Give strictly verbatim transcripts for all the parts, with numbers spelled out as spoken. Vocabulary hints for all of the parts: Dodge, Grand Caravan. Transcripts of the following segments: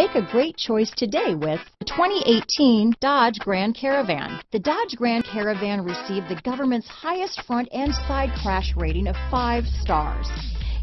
Make a great choice today with the twenty eighteen Dodge Grand Caravan. The Dodge Grand Caravan received the government's highest front and side crash rating of five stars.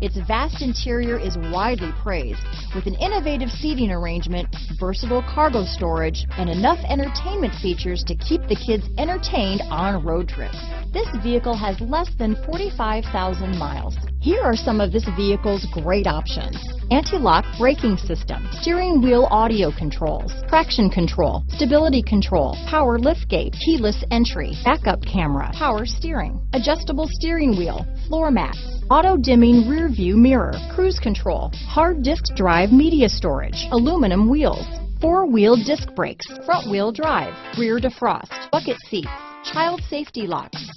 Its vast interior is widely praised, with an innovative seating arrangement, versatile cargo storage, and enough entertainment features to keep the kids entertained on road trips. This vehicle has less than forty-five thousand miles. Here are some of this vehicle's great options: anti-lock braking system, steering wheel audio controls, traction control, stability control, power liftgate, keyless entry, backup camera, power steering, adjustable steering wheel, floor mats, auto-dimming rear view mirror, cruise control, hard disk drive media storage, aluminum wheels, four-wheel disc brakes, front-wheel drive, rear defrost, bucket seats, child safety locks.